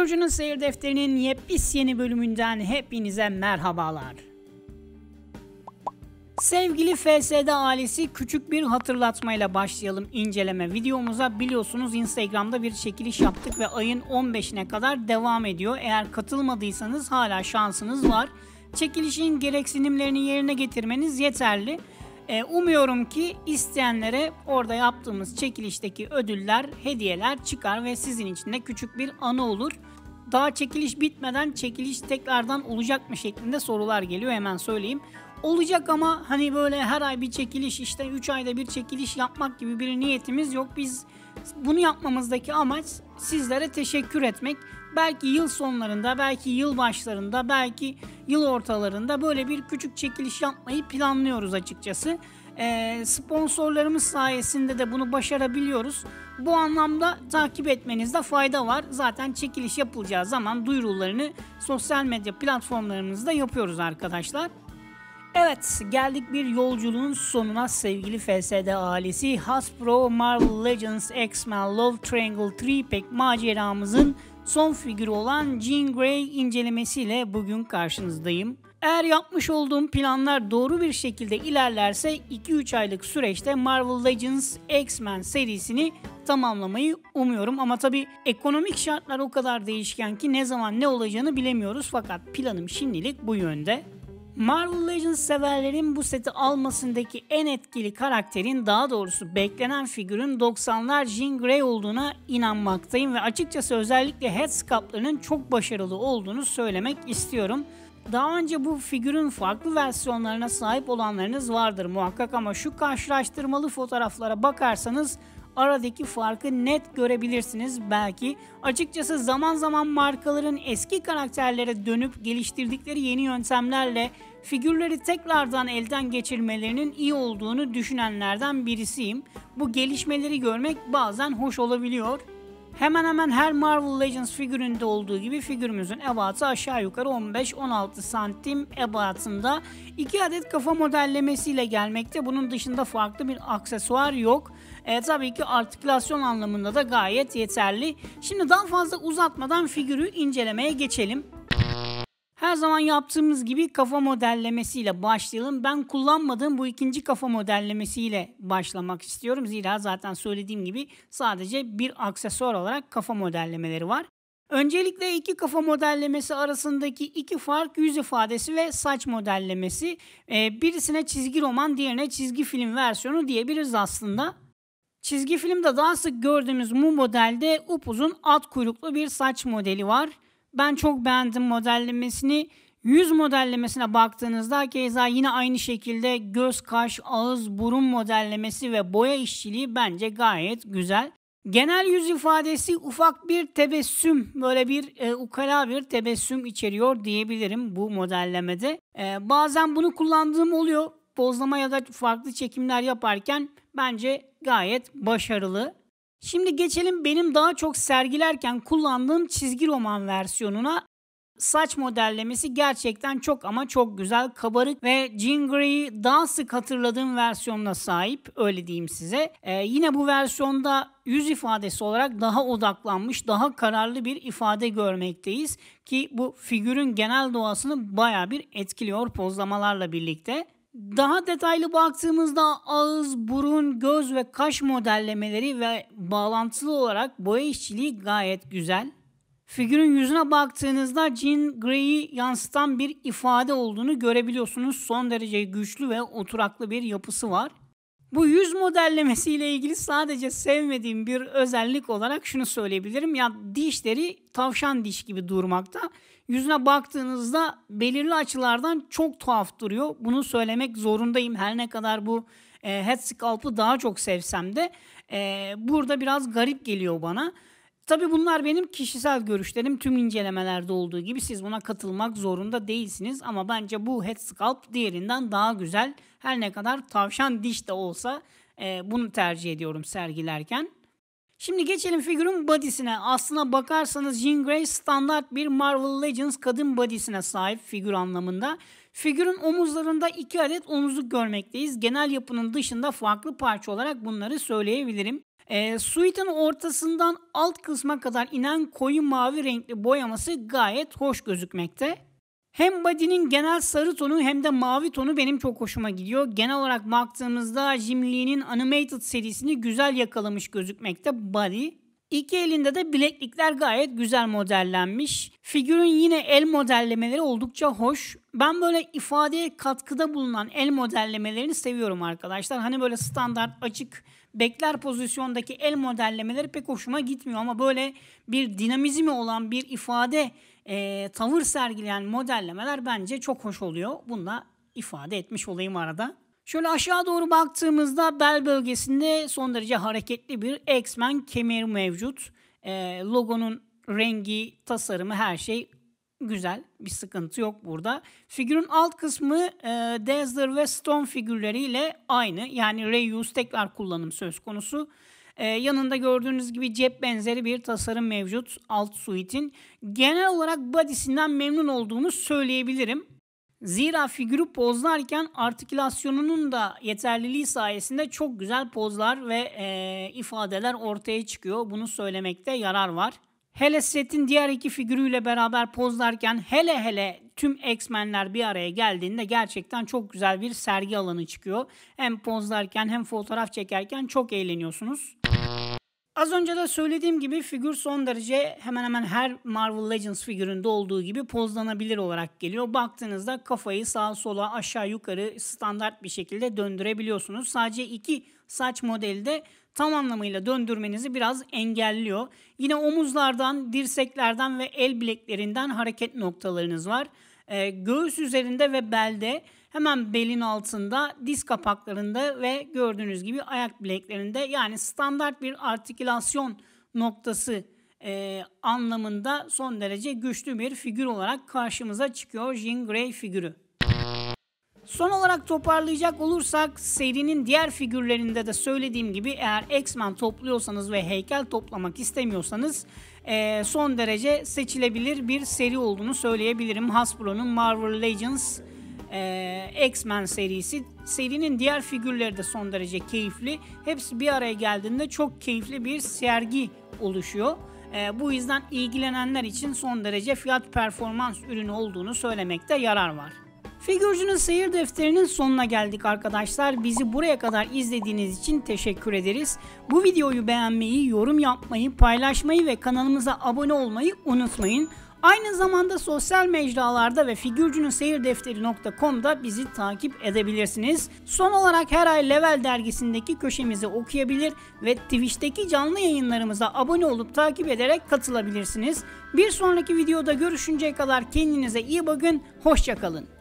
Görücünün Seyir Defteri'nin yepyeni bölümünden hepinize merhabalar. Sevgili FSD ailesi, küçük bir hatırlatmayla başlayalım inceleme videomuza. Biliyorsunuz Instagram'da bir çekiliş yaptık ve ayın 15'ine kadar devam ediyor. Eğer katılmadıysanız hala şansınız var. Çekilişin gereksinimlerini yerine getirmeniz yeterli. Umuyorum ki isteyenlere orada yaptığımız çekilişteki ödüller, hediyeler çıkar ve sizin için de küçük bir anı olur. Daha çekiliş bitmeden çekiliş tekrardan olacak mı şeklinde sorular geliyor, hemen söyleyeyim. Olacak ama hani böyle her ay bir çekiliş, işte 3 ayda bir çekiliş yapmak gibi bir niyetimiz yok. Biz bunu yapmamızdaki amaç sizlere teşekkür etmek. Belki yıl sonlarında, belki yıl başlarında, belki yıl ortalarında böyle bir küçük çekiliş yapmayı planlıyoruz açıkçası. Sponsorlarımız sayesinde de bunu başarabiliyoruz. Bu anlamda takip etmenizde fayda var. Zaten çekiliş yapılacağı zaman duyurularını sosyal medya platformlarımızda yapıyoruz arkadaşlar. Evet, geldik bir yolculuğun sonuna sevgili FSD ailesi. Hasbro Marvel Legends X-Men Love Triangle 3-pack maceramızın son figürü olan Jean Grey incelemesiyle bugün karşınızdayım. Eğer yapmış olduğum planlar doğru bir şekilde ilerlerse 2-3 aylık süreçte Marvel Legends X-Men serisini tamamlamayı umuyorum. Ama tabi ekonomik şartlar o kadar değişken ki ne zaman ne olacağını bilemiyoruz, fakat planım şimdilik bu yönde. Marvel Legends severlerin bu seti almasındaki en etkili karakterin, daha doğrusu beklenen figürün 90'lar Jean Grey olduğuna inanmaktayım ve açıkçası özellikle headsculptlarının çok başarılı olduğunu söylemek istiyorum. Daha önce bu figürün farklı versiyonlarına sahip olanlarınız vardır muhakkak ama şu karşılaştırmalı fotoğraflara bakarsanız aradaki farkı net görebilirsiniz belki. Açıkçası zaman zaman markaların eski karakterlere dönüp geliştirdikleri yeni yöntemlerle figürleri tekrardan elden geçirmelerinin iyi olduğunu düşünenlerden birisiyim. Bu gelişmeleri görmek bazen hoş olabiliyor. Hemen hemen her Marvel Legends figüründe olduğu gibi figürümüzün ebatı aşağı yukarı 15-16 santim ebatında. 2 adet kafa modellemesiyle gelmekte. Bunun dışında farklı bir aksesuar yok. Tabii ki artikülasyon anlamında da gayet yeterli. Şimdi daha fazla uzatmadan figürü incelemeye geçelim. Her zaman yaptığımız gibi kafa modellemesiyle başlayalım. Ben kullanmadığım bu ikinci kafa modellemesiyle başlamak istiyorum. Zira zaten söylediğim gibi sadece bir aksesuar olarak kafa modellemeleri var. Öncelikle iki kafa modellemesi arasındaki iki fark yüz ifadesi ve saç modellemesi. Birisine çizgi roman, diğerine çizgi film versiyonu diyebiliriz aslında. Çizgi filmde daha sık gördüğümüz bu modelde upuzun at kuyruklu bir saç modeli var. Ben çok beğendim modellemesini. Yüz modellemesine baktığınızda keza yine aynı şekilde göz, kaş, ağız, burun modellemesi ve boya işçiliği bence gayet güzel. Genel yüz ifadesi ufak bir tebessüm, böyle bir ukala bir tebessüm içeriyor diyebilirim bu modellemede. Bazen bunu kullandığım oluyor. Pozlama ya da farklı çekimler yaparken bence gayet başarılı. Şimdi geçelim benim daha çok sergilerken kullandığım çizgi roman versiyonuna. Saç modellemesi gerçekten çok ama çok güzel, kabarık ve Jean Grey'i daha sık hatırladığım versiyonuna sahip, öyle diyeyim size. Yine bu versiyonda yüz ifadesi olarak daha odaklanmış, daha kararlı bir ifade görmekteyiz ki bu figürün genel doğasını bayağı bir etkiliyor pozlamalarla birlikte. Daha detaylı baktığımızda ağız, burun, göz ve kaş modellemeleri ve bağlantılı olarak boya işçiliği gayet güzel. Figürün yüzüne baktığınızda Jean Grey'i yansıtan bir ifade olduğunu görebiliyorsunuz. Son derece güçlü ve oturaklı bir yapısı var. Bu yüz modellemesi ile ilgili sadece sevmediğim bir özellik olarak şunu söyleyebilirim. Ya dişleri tavşan diş gibi durmakta. Yüzüne baktığınızda belirli açılardan çok tuhaf duruyor. Bunu söylemek zorundayım. Her ne kadar bu headsculpt'ı daha çok sevsem de burada biraz garip geliyor bana. Tabii bunlar benim kişisel görüşlerim. Tüm incelemelerde olduğu gibi siz buna katılmak zorunda değilsiniz. Ama bence bu headsculpt diğerinden daha güzel. Her ne kadar tavşan diş de olsa bunu tercih ediyorum sergilerken. Şimdi geçelim figürün body'sine. Aslına bakarsanız Jean Grey standart bir Marvel Legends kadın body'sine sahip figür anlamında. Figürün omuzlarında 2 adet omuzluk görmekteyiz. Genel yapının dışında farklı parça olarak bunları söyleyebilirim. Suite'in ortasından alt kısma kadar inen koyu mavi renkli boyaması gayet hoş gözükmekte. Hem body'nin genel sarı tonu hem de mavi tonu benim çok hoşuma gidiyor. Genel olarak baktığımızda Jim Lee'nin Animated serisini güzel yakalamış gözükmekte body. İki elinde de bileklikler gayet güzel modellenmiş. Figürün yine el modellemeleri oldukça hoş. Ben böyle ifadeye katkıda bulunan el modellemelerini seviyorum arkadaşlar. Hani böyle standart açık bekler pozisyondaki el modellemeleri pek hoşuma gitmiyor. Ama böyle bir dinamizmi olan bir ifade tavır sergileyen modellemeler bence çok hoş oluyor. Bunu da ifade etmiş olayım arada. Şöyle aşağı doğru baktığımızda bel bölgesinde son derece hareketli bir X-Men kemeri mevcut. Logonun rengi, tasarımı, her şey güzel. Bir sıkıntı yok burada. Figürün alt kısmı Dazzler ve Storm figürleriyle aynı. Yani reuse, tekrar kullanım söz konusu. Yanında gördüğünüz gibi cep benzeri bir tasarım mevcut alt suite'in. Genel olarak body'sinden memnun olduğumu söyleyebilirim. Zira figürü pozlarken artikülasyonunun da yeterliliği sayesinde çok güzel pozlar ve ifadeler ortaya çıkıyor. Bunu söylemekte yarar var. Hele setin diğer iki figürüyle beraber pozlarken, hele tüm X-Men'ler bir araya geldiğinde gerçekten çok güzel bir sergi alanı çıkıyor. Hem pozlarken hem fotoğraf çekerken çok eğleniyorsunuz. Az önce de söylediğim gibi figür son derece hemen hemen her Marvel Legends figüründe olduğu gibi pozlanabilir olarak geliyor. Baktığınızda kafayı sağa sola aşağı yukarı standart bir şekilde döndürebiliyorsunuz. Sadece iki saç modeli de tam anlamıyla döndürmenizi biraz engelliyor. Yine omuzlardan, dirseklerden ve el bileklerinden hareket noktalarınız var. Göğüs üzerinde ve belde, hemen belin altında, diz kapaklarında ve gördüğünüz gibi ayak bileklerinde, yani standart bir artikülasyon noktası anlamında son derece güçlü bir figür olarak karşımıza çıkıyor Jean Grey figürü. Son olarak toparlayacak olursak, serinin diğer figürlerinde de söylediğim gibi eğer X-Men topluyorsanız ve heykel toplamak istemiyorsanız son derece seçilebilir bir seri olduğunu söyleyebilirim. Hasbro'nun Marvel Legends X-Men serisi. Serinin diğer figürleri de son derece keyifli. Hepsi bir araya geldiğinde çok keyifli bir sergi oluşuyor. Bu yüzden ilgilenenler için son derece fiyat performans ürünü olduğunu söylemekte yarar var. Figürcünün seyir defterinin sonuna geldik arkadaşlar. Bizi buraya kadar izlediğiniz için teşekkür ederiz. Bu videoyu beğenmeyi, yorum yapmayı, paylaşmayı ve kanalımıza abone olmayı unutmayın. Aynı zamanda sosyal mecralarda ve figürcününseyirdeferi.com'da bizi takip edebilirsiniz. Son olarak her ay Level dergisindeki köşemizi okuyabilir ve Twitch'teki canlı yayınlarımıza abone olup takip ederek katılabilirsiniz. Bir sonraki videoda görüşünceye kadar kendinize iyi bakın, hoşça kalın.